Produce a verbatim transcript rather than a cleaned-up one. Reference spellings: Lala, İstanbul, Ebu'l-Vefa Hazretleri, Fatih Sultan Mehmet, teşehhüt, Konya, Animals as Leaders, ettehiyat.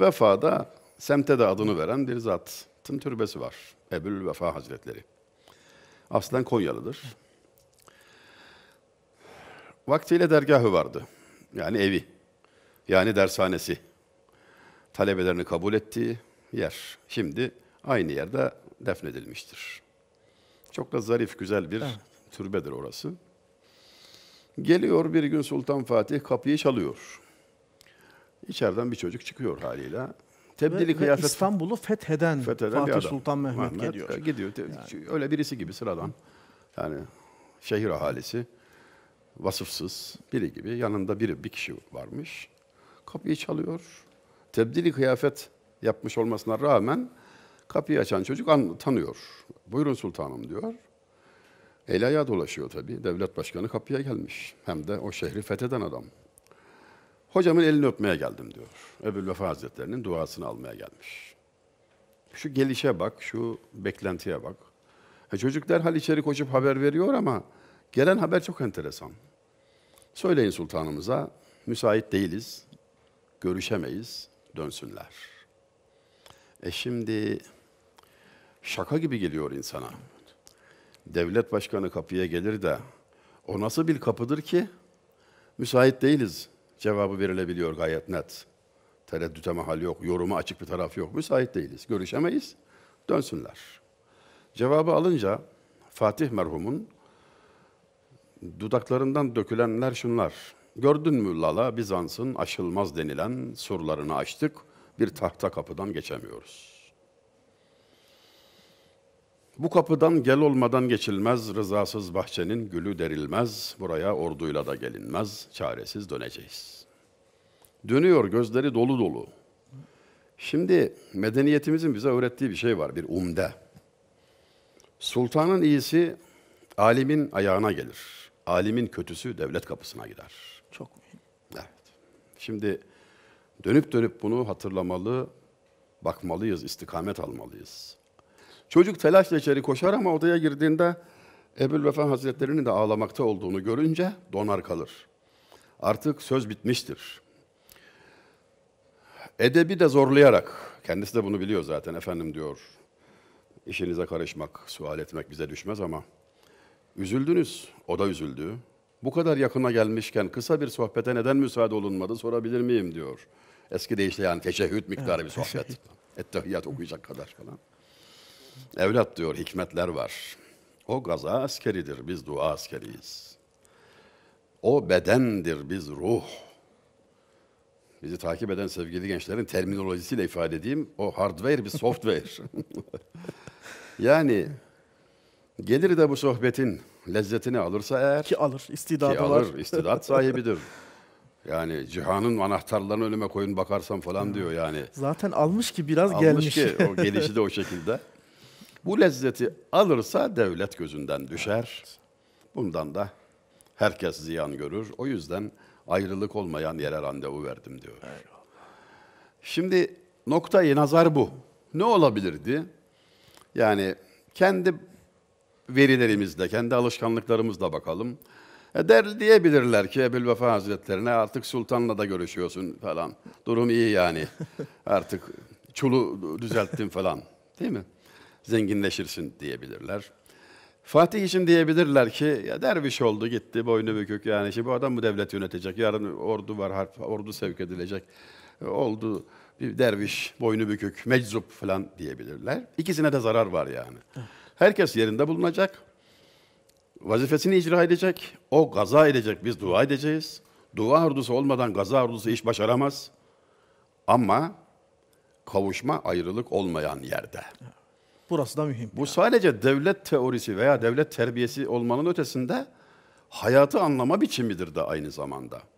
Vefa'da semte de adını veren bir zatın türbesi var. Ebu'l-Vefa Hazretleri. Aslen Konyalıdır. Vaktiyle dergahı vardı. Yani evi. Yani dershanesi. Talebelerini kabul ettiği yer. Şimdi aynı yerde defnedilmiştir. Çok da zarif, güzel bir evet. türbedir orası. Geliyor bir gün Sultan Fatih, kapıyı çalıyor. İçeriden bir çocuk çıkıyor haliyle. Tebdili kıyafet. İstanbul'u fetheden, fetheden Fatih Sultan Mehmet, Mehmet geliyor. Gidiyor. Yani. Öyle birisi gibi sıradan. Yani şehir ahalisi, vasıfsız biri gibi. Yanında biri, bir kişi varmış. Kapıyı çalıyor. Tebdili kıyafet yapmış olmasına rağmen kapıyı açan çocuk tanıyor. Buyurun sultanım diyor. El ayağı dolaşıyor tabii. Devlet başkanı kapıya gelmiş. Hem de o şehri fetheden adam. Hocamın elini öpmeye geldim diyor. Ebu'l-Vefa Hazretleri'nin duasını almaya gelmiş. Şu gelişe bak, şu beklentiye bak. E çocuk derhal içeri koşup haber veriyor ama gelen haber çok enteresan. Söyleyin sultanımıza, müsait değiliz, görüşemeyiz, dönsünler. E şimdi şaka gibi geliyor insana. Devlet başkanı kapıya gelir de o nasıl bir kapıdır ki müsait değiliz cevabı verilebiliyor gayet net. Tereddüte mahal yok, yoruma açık bir taraf yok. Müsait değiliz, görüşemeyiz, dönsünler. Cevabı alınca Fatih merhumun dudaklarından dökülenler şunlar. Gördün mü Lala, Bizans'ın aşılmaz denilen surlarını açtık, bir tahta kapıdan geçemiyoruz. Bu kapıdan gel olmadan geçilmez, rızasız bahçenin gülü derilmez, buraya orduyla da gelinmez, çaresiz döneceğiz. Dönüyor, gözleri dolu dolu. Şimdi medeniyetimizin bize öğrettiği bir şey var, bir umde. Sultanın iyisi alimin ayağına gelir, alimin kötüsü devlet kapısına gider. Çok mühim. Evet. Şimdi dönüp dönüp bunu hatırlamalı, bakmalıyız, istikamet almalıyız. Çocuk telaşla içeri koşar ama odaya girdiğinde Ebu'l-Vefa Hazretleri'nin de ağlamakta olduğunu görünce donar kalır. Artık söz bitmiştir. Edebi de zorlayarak, kendisi de bunu biliyor zaten, efendim diyor, işinize karışmak, sual etmek bize düşmez ama üzüldünüz, o da üzüldü. Bu kadar yakına gelmişken kısa bir sohbete neden müsaade olunmadı, sorabilir miyim diyor. Eski deyişle yani teşehhüt miktarı bir sohbet. Ettehiyat okuyacak kadar falan. Evlat diyor, hikmetler var. O gaza askeridir, biz dua askeriyiz. O bedendir, biz ruh. Bizi takip eden sevgili gençlerin terminolojisiyle ifade edeyim, o hardware bir software. Yani gelir de bu sohbetin lezzetini alırsa eğer... Ki alır, istidadı ki alır, var. İstidat sahibidir. Yani cihanın anahtarlarını önüme koyun bakarsam falan diyor yani. Zaten almış ki biraz almış gelmiş. Almış ki, o gelişi de o şekilde. Bu lezzeti alırsa devlet gözünden düşer. Bundan da herkes ziyan görür. O yüzden ayrılık olmayan yere randevu verdim diyor. Eyvallah. Şimdi noktayı nazar bu. Ne olabilirdi? Yani kendi verilerimizle, kendi alışkanlıklarımızla bakalım. E der diyebilirler ki Ebu'l-Vefa Hazretleri'ne artık sultanla da görüşüyorsun falan. Durum iyi yani. Artık çulu düzelttim falan. Değil mi? Zenginleşirsin diyebilirler. Fatih için diyebilirler ki ya derviş oldu gitti, boynu bükük yani şimdi bu adam bu devlet yönetecek, yarın ordu var, harp, ordu sevk edilecek, oldu bir derviş, boynu bükük, meczup falan diyebilirler. İkisine de zarar var yani. Herkes yerinde bulunacak, vazifesini icra edecek, o gaza edecek, biz dua edeceğiz. Dua ordusu olmadan gaza ordusu iş başaramaz. Ama kavuşma ayrılık olmayan yerde. Burası da mühim. Bu yani. Sadece devlet teorisi veya devlet terbiyesi olmanın ötesinde hayatı anlama biçimidir de aynı zamanda.